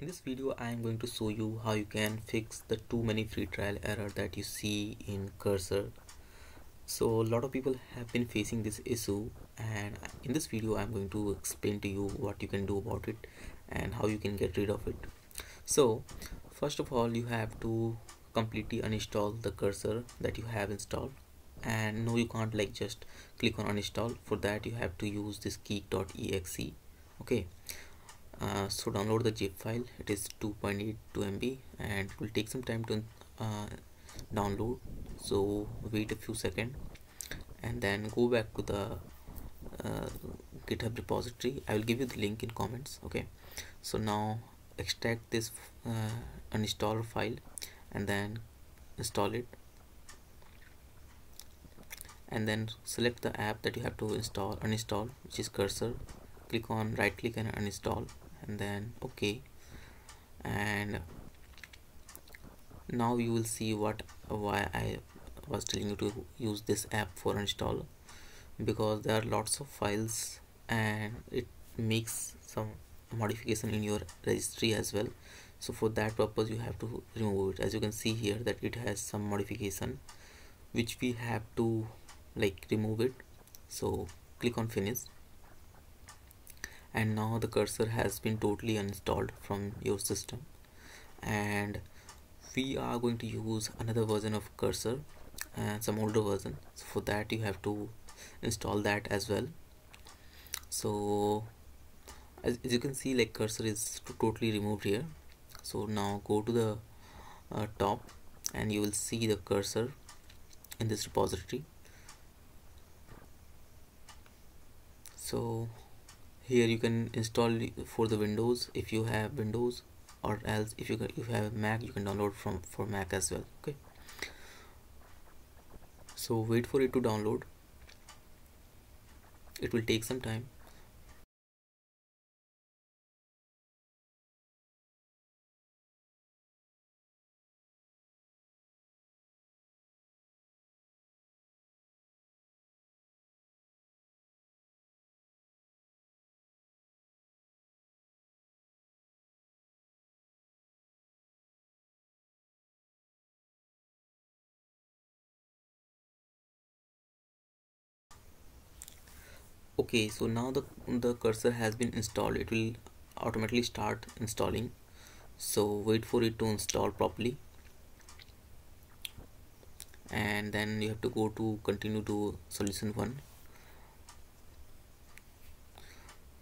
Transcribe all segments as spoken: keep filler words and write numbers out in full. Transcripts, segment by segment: In this video I am going to show you how you can fix the too many free trial error that you see in Cursor. So a lot of people have been facing this issue, and in this video I am going to explain to you what you can do about it and how you can get rid of it. So first of all, you have to completely uninstall the Cursor that you have installed, and no, you can't like just click on uninstall. For that you have to use this geek dot E X E. okay, Uh, so download the zip file. It is two point eight two M B and it will take some time to uh, download, so wait a few seconds and then go back to the uh, GitHub repository. I will give you the link in comments. Okay, so now extract this uh, uninstall file and then install it, and then select the app that you have to install uninstall, which is Cursor. Click on right click and uninstall, and then okay, and now you will see what why I was telling you to use this app for uninstall, because there are lots of files and it makes some modification in your registry as well. So for that purpose you have to remove it. As you can see here that it has some modification which we have to like remove it, so click on finish. And now the Cursor has been totally uninstalled from your system, and we are going to use another version of Cursor and uh, some older version. So for that you have to install that as well. So as, as you can see, like Cursor is totally removed here. So now go to the uh, top and you will see the Cursor in this repository. So here you can install for the Windows if you have Windows, or else if you can, if you have Mac you can download from for Mac as well. Okay, so wait for it to download. It will take some time. Okay, so now the, the Cursor has been installed. It will automatically start installing, so wait for it to install properly, and then you have to go to continue to solution one,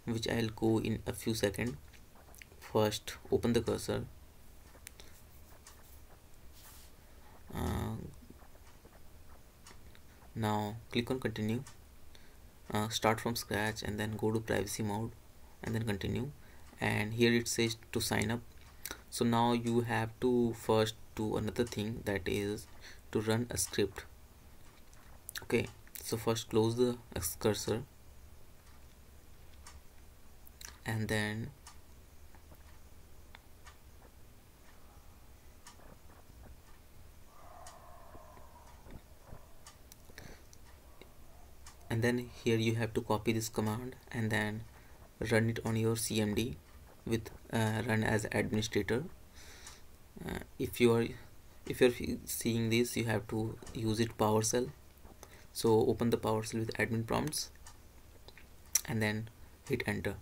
which I'll go in a few seconds. First open the Cursor, uh, now click on continue. Uh, start from scratch and then go to privacy mode and then continue, and here it says to sign up. So now you have to first do another thing, that is to run a script. Okay, so first close the Cursor and then and then here you have to copy this command and then run it on your C M D with uh, run as administrator. Uh, if you are if you're seeing this, you have to use it PowerShell. So open the PowerShell with admin prompts and then hit enter.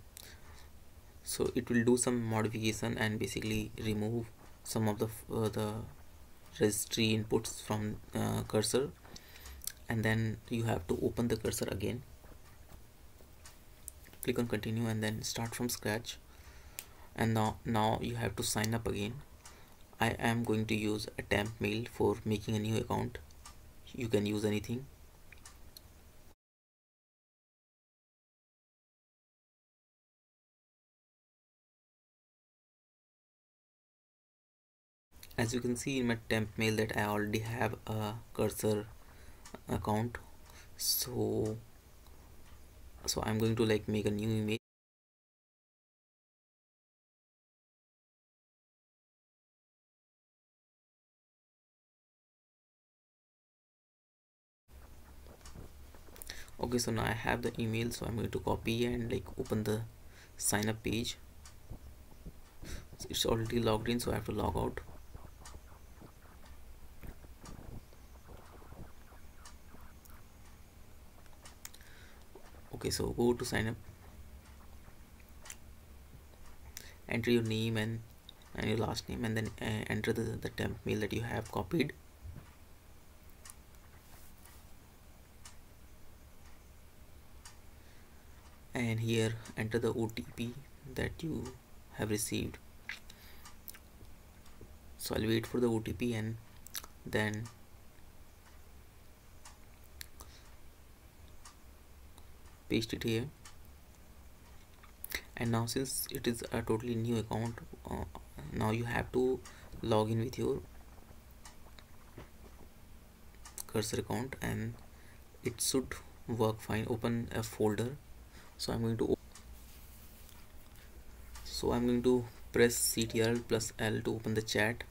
So it will do some modification and basically remove some of the uh, the registry inputs from uh, Cursor. And then you have to open the Cursor again, click on continue and then start from scratch. And now now you have to sign up again. I am going to use a temp mail for making a new account. You can use anything. As you can see in my temp mail that I already have a Cursor account, so so I'm going to like make a new image. Okay, so now I have the email, so I'm going to copy and like open the sign up page. it's already logged in, so I have to log out. Okay, so go to sign up, enter your name and, and your last name, and then uh, enter the, the temp mail that you have copied. And here enter the O T P that you have received. So I'll wait for the O T P and then paste it here. And now, since it is a totally new account, uh, now you have to log in with your Cursor account and it should work fine. Open a folder. So I'm going to so I'm going to press control plus L to open the chat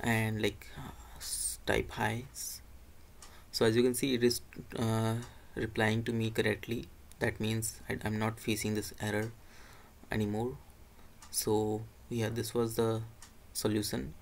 and like type hi. So as you can see, it is uh, replying to me correctly. That means I, I'm not facing this error anymore. So yeah, this was the solution.